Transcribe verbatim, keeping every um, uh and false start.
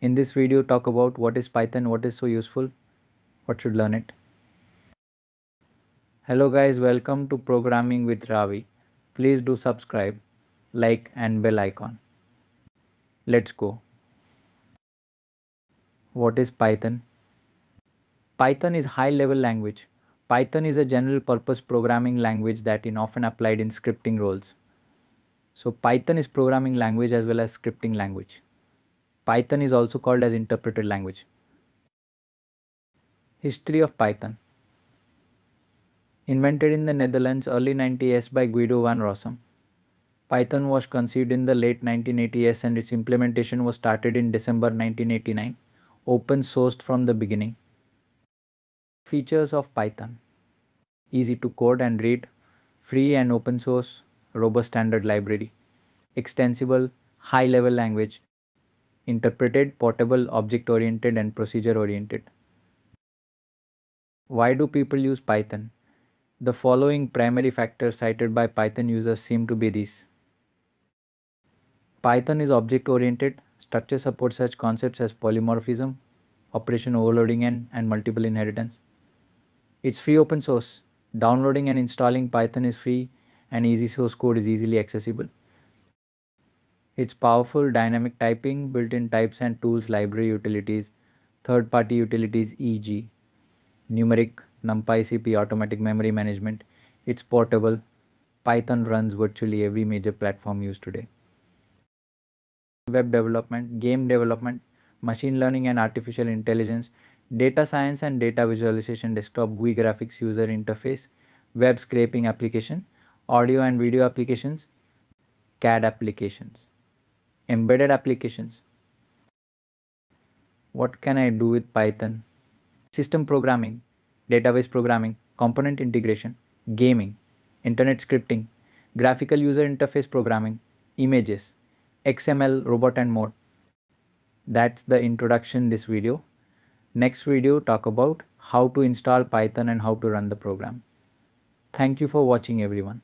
In this video, talk about what is Python, what is so useful, what should learn it. Hello guys, welcome to Programming with Ravi. Please do subscribe, like and bell icon. Let's go. What is Python? Python is high level language. Python is a general purpose programming language that is often applied in scripting roles. So Python is programming language as well as scripting language. Python is also called as interpreted language. History of Python. Invented in the Netherlands early nineteen eighties by Guido van Rossum. Python was conceived in the late nineteen eighties and its implementation was started in December nineteen eighty-nine, open sourced from the beginning. Features of Python. Easy to code and read, free and open source, robust standard library, extensible, high level language, interpreted, portable, object oriented and procedure oriented. Why do people use Python? The following primary factors cited by Python users seem to be these. Python is object oriented, structure supports such concepts as polymorphism, operation overloading and, and multiple inheritance. It's free open source. Downloading and installing Python is free and easy source code is easily accessible. It's powerful, dynamic typing, built-in types and tools, library utilities, third-party utilities, for example, numeric, NumPy, SciPy, automatic memory management. It's portable. Python runs virtually every major platform used today. Web development, game development, machine learning and artificial intelligence, data science and data visualization, desktop G U I graphics, user interface, web scraping application, audio and video applications, C A D applications. Embedded applications. What can I do with Python? System programming, database programming, component integration, gaming, internet scripting, graphical user interface programming, images, X M L, robot and more. That's the introduction this video. Next video talk about how to install Python and how to run the program. Thank you for watching everyone.